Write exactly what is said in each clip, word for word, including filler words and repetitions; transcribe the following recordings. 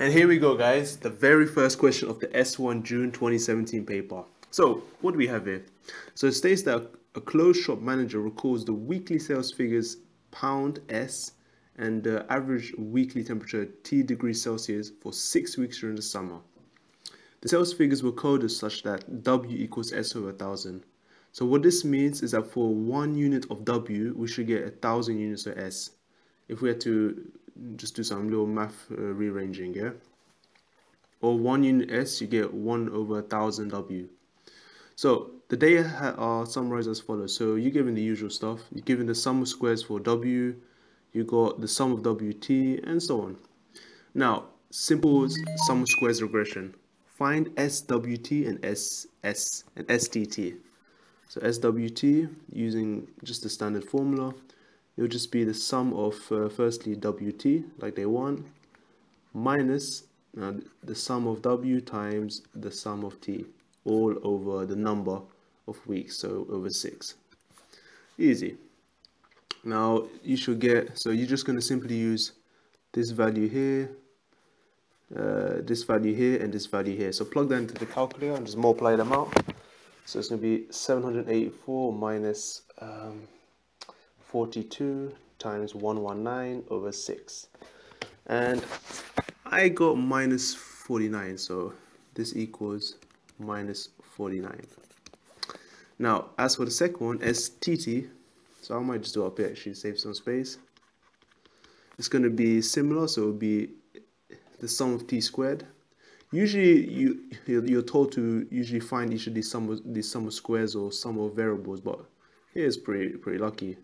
And here we go, guys, the very first question of the S one June twenty seventeen paper. So what do we have here? So it states that a closed shop manager records the weekly sales figures pound S and the average weekly temperature T degrees Celsius for six weeks during the summer. The sales figures were coded such that W equals S over one thousand. So what this means is that for one unit of W, we should get one thousand units of S. If we had to just do some little math uh, rearranging, yeah? Or one unit S, you get one over one thousand W. So the data are summarized as follows. So you're given the usual stuff. You're given the sum of squares for W. You got the sum of W T and so on. Now, simple sum of squares regression. Find S W T and S S and S T T. So S W T, using just the standard formula, it would just be the sum of uh, firstly W T, like they want, minus uh, the sum of W times the sum of T, all over the number of weeks, so over six. Easy. Now you should get, so you're just going to simply use this value here, uh, this value here, and this value here. So plug that into the calculator and just multiply them out. So it's going to be seven hundred eighty-four minus um, forty-two times one hundred nineteen over six. And I got minus forty-nine, so this equals minus forty-nine. Now, as for the second one, S T T, so I might just do up here, actually save some space. It's going to be similar, so it'll be the sum of T squared. Usually, you you're told to usually find each of these sum of, these sum of squares or sum of variables, but here is pretty pretty lucky.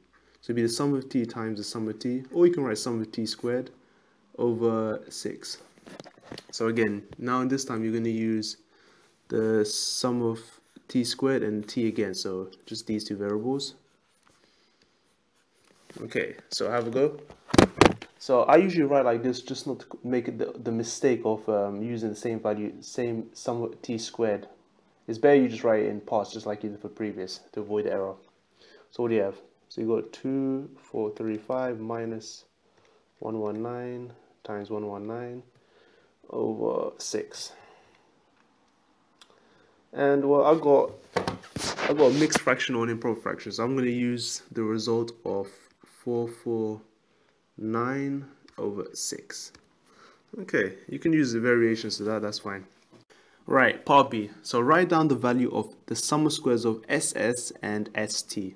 So it'd be the sum of T times the sum of T, or you can write sum of T squared over six. So again, now in this time you're going to use the sum of T squared and T again. So just these two variables. Okay, so have a go. So I usually write like this, just not to make it the, the mistake of um, using the same value, same sum of T squared. It's better you just write it in parts, just like you did for previous, to avoid error. So what do you have? So you got two four three five minus one hundred nineteen times one hundred nineteen over six. And well, I've got I've got mixed fractional and improper fractions. So I'm going to use the result of four four nine over six. Okay, you can use the variations to that, that's fine. Right, part B. So write down the value of the sum of squares of S S and S T.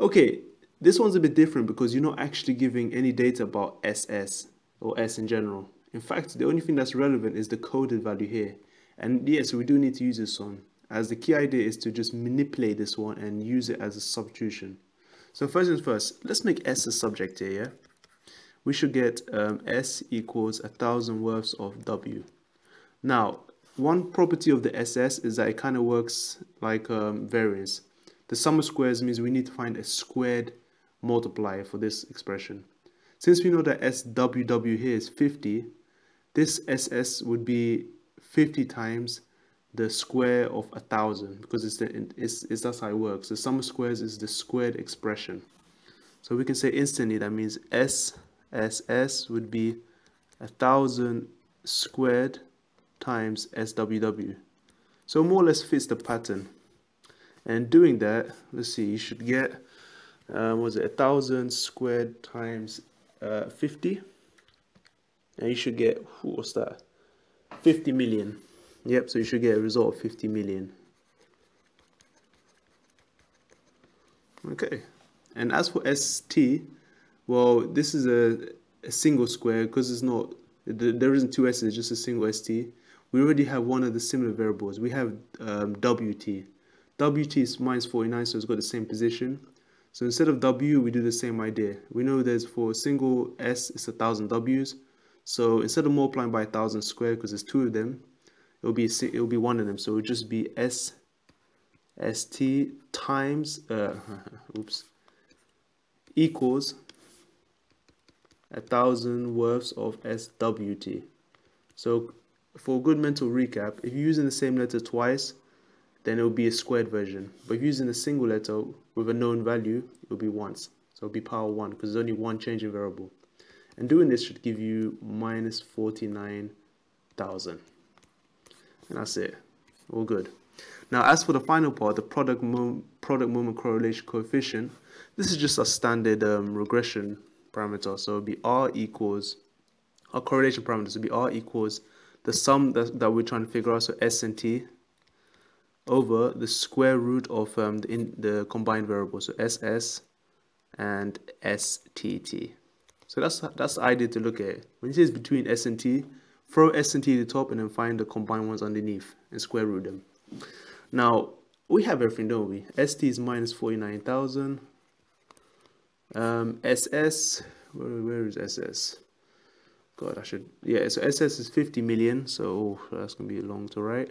Okay, this one's a bit different because you're not actually giving any data about S S or S in general. In fact, the only thing that's relevant is the coded value here. And yes, we do need to use this one, as the key idea is to just manipulate this one and use it as a substitution. So first things first, let's make S a subject here, yeah? We should get um, S equals a thousand worths of W. Now, one property of the S S is that it kind of works like um, variance. The sum of squares means we need to find a squared multiplier for this expression. Since we know that S W W here is fifty, this S S would be fifty times the square of a thousand, because it's, the, it's, it's that's how it works. The sum of squares is the squared expression. So we can say instantly that means S S S would be a thousand squared times S W W. So more or less fits the pattern. And doing that, let's see, you should get uh, was it a thousand squared times uh, fifty, and you should get what's that? fifty million. Yep, so you should get a result of fifty million. Okay, and as for S T, well, this is a, a single square because it's not, there isn't two S's, just a single S T. We already have one of the similar variables. We have um, W T. W T is minus forty-nine, so it's got the same position. So instead of W, we do the same idea. We know there's for a single S, it's a thousand W's. So instead of multiplying by one thousand squared, because there's two of them, it'll be it'll be one of them, so it'll just be S S T times uh, oops equals a thousand worths of S W T. So for a good mental recap, if you're using the same letter twice, then it'll be a squared version. But if you're using a single letter with a known value, it'll be once. So it'll be power one because there's only one changing variable. And doing this should give you minus forty-nine thousand. And that's it, all good. Now as for the final part, the product moment, product moment correlation coefficient, this is just a standard um, regression parameter. So it'll be R equals, our correlation parameters will be R equals the sum that, that we're trying to figure out, so S and T, over the square root of um, the, in, the combined variables, so S S and S T T. So that's that's the idea to look at. When it says between S and T, throw S and T to the top and then find the combined ones underneath and square root them. Now, we have everything, don't we? S T is minus forty-nine thousand. Um, S S, where, where is S S? God, I should, yeah, so S S is fifty million, so oh, that's going to be long to write.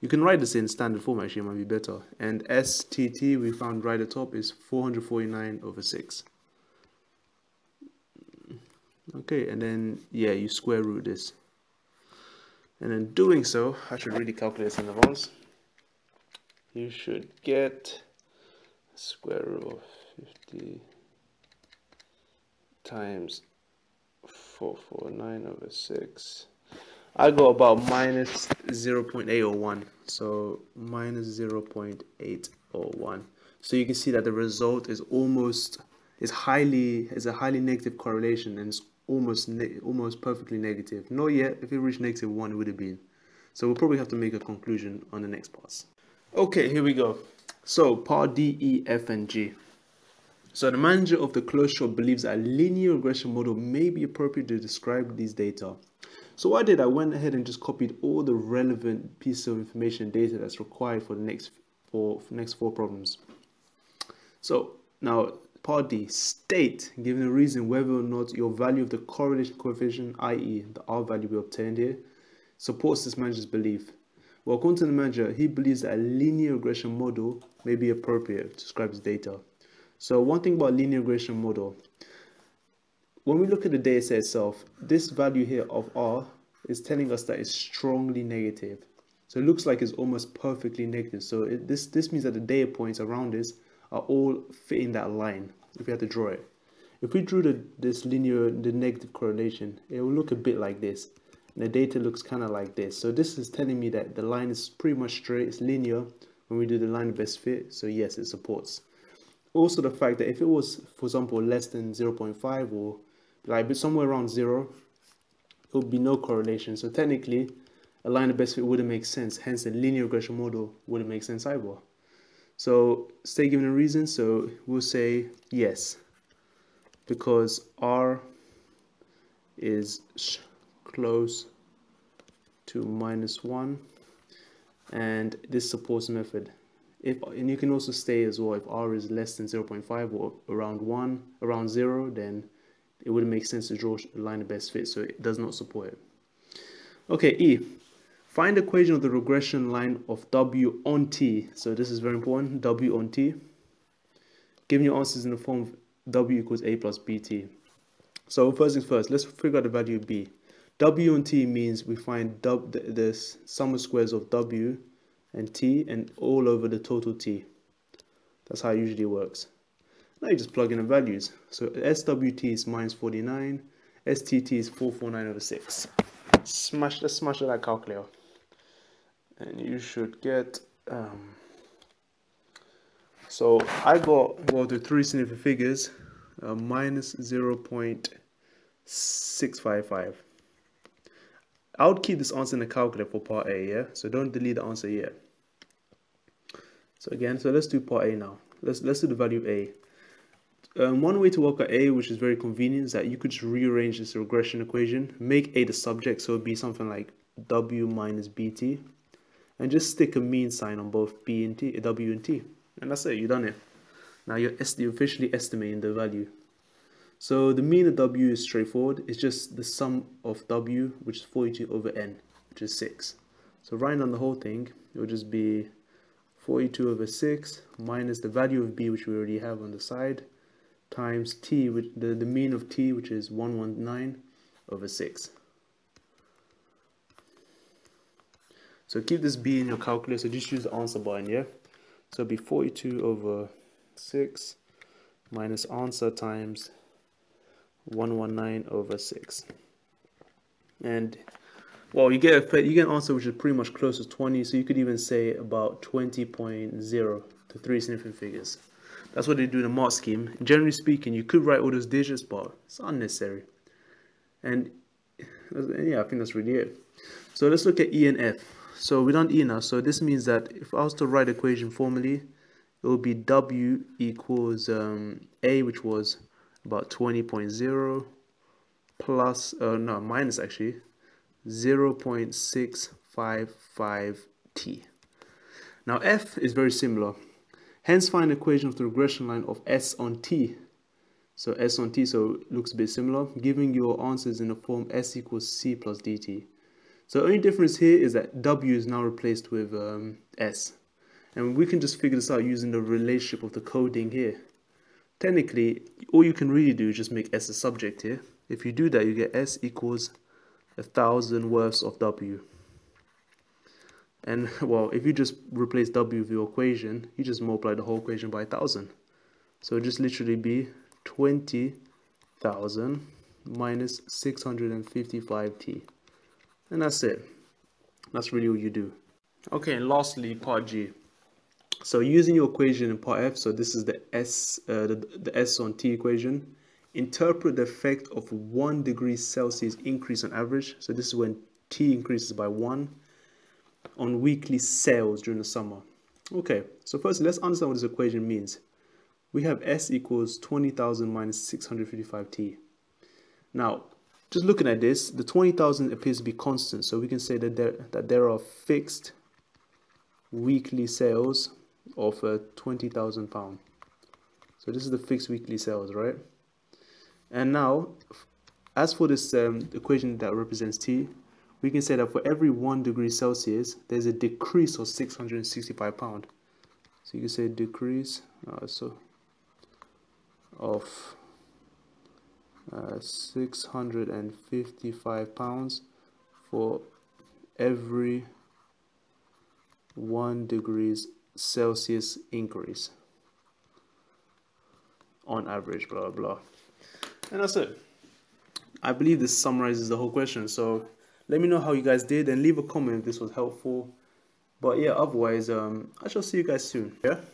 You can write this in standard form, actually, it might be better. And S T T, we found right at the top, is four hundred forty-nine over six. Okay, and then, yeah, you square root this. And in doing so, I should really calculate this in advance. You should get square root of fifty times four hundred forty-nine over six. I got about minus zero point eight zero one, so minus zero point eight zero one. So you can see that the result is almost is highly is a highly negative correlation, and it's almost ne almost perfectly negative. Not yet. If it reached negative one, it would have been. So we'll probably have to make a conclusion on the next parts. Okay, here we go. So part D, E, F, and G. So the manager of the closed shop believes that a linear regression model may be appropriate to describe these data. So what I did, I went ahead and just copied all the relevant pieces of information data that's required for the next four, for the next four problems. So now part D, state, given a reason whether or not your value of the correlation coefficient, i e the R value we obtained here, supports this manager's belief. Well, according to the manager, he believes that a linear regression model may be appropriate to describe his data. So one thing about linear regression model, when we look at the data set itself, this value here of R is telling us that it's strongly negative. So it looks like it's almost perfectly negative. So it, this, this means that the data points around this are all fitting that line, if we had to draw it. If we drew the, this linear, the negative correlation, it will look a bit like this. And the data looks kind of like this. So this is telling me that the line is pretty much straight, it's linear when we do the line of best fit. So yes, it supports. Also the fact that if it was, for example, less than zero point five or like somewhere around zero, it would be no correlation. So technically, a line of best fit wouldn't make sense. Hence, a linear regression model wouldn't make sense either. So, stay given a reason. So we'll say yes, because R is close to minus one, and this supports the method. If, and you can also stay as well. If R is less than zero point five or around one, around zero, then it wouldn't make sense to draw a line of best fit, so it does not support it. Okay, E. Find the equation of the regression line of W on T. So this is very important, W on T. Given your answers in the form of W equals A plus B T. So first things first, let's figure out the value of B. W on T means we find w, the, the sum of squares of W and T and all over the total T. That's how it usually works. Now you just plug in the values. So S W T is minus forty-nine, S T T is four hundred forty-nine over six. Smash, let's smash that calculator. And you should get, um, so I got, well, the three significant figures, uh, minus zero point six five five. I would keep this answer in the calculator for part A, yeah? So don't delete the answer yet. So again, so let's do part A now. Let's, let's do the value of A. Um, one way to work out A, which is very convenient, is that you could just rearrange this regression equation, make A the subject, so it would be something like W minus B T, and just stick a mean sign on both B and T, W and T, and that's it, you've done it. Now you're, you're officially estimating the value. So the mean of W is straightforward, it's just the sum of W, which is forty-two over N, which is six. So writing down the whole thing, it would just be forty-two over six minus the value of B, which we already have on the side, times T, which the, the mean of T, which is one hundred nineteen over six. So keep this B in your calculator, just use the answer button, yeah? So it'll be forty-two over six minus answer times one hundred nineteen over six. And Well, you get a, you get an answer which is pretty much close to twenty, so you could even say about twenty point zero to three significant figures. That's what they do in a mark scheme. Generally speaking, you could write all those digits, but it's unnecessary. And yeah, I think that's really it. So let's look at E and F. So we've done E now, so this means that if I was to write the equation formally, it would be W equals um, A, which was about twenty point zero, plus, uh, no, minus actually, zero point six five five t. Now F is very similar. Hence find the equation of the regression line of S on t. So S on t, so it looks a bit similar, giving your answers in the form S equals C plus dt. So the only difference here is that W is now replaced with um, S. And we can just figure this out using the relationship of the coding here. Technically, all you can really do is just make S a subject here. If you do that, you get S equals a thousand worths of W. And well, if you just replace W with your equation, you just multiply the whole equation by a thousand. So it just literally be twenty thousand minus six hundred fifty-five t. And that's it. That's really all you do. Okay, and lastly, part G. So using your equation in part F, so this is the S, uh, the, the S on t equation, interpret the effect of one degree Celsius increase on average. So this is when t increases by one on weekly sales during the summer. Okay, so first let's understand what this equation means. We have S equals twenty thousand minus six hundred fifty-five t. Now, just looking at this, the twenty thousand appears to be constant, so we can say that there, that there are fixed weekly sales of uh, twenty thousand pounds. So this is the fixed weekly sales, right? And now, as for this um, equation that represents t, we can say that for every one degree Celsius, there's a decrease of six hundred sixty-five pounds. So you can say decrease uh, so of Uh, six hundred fifty-five pounds for every one degrees Celsius increase on average, blah blah. And that's it. I believe this summarizes the whole question. So let me know how you guys did and leave a comment if this was helpful. But yeah, otherwise um I shall see you guys soon. Yeah.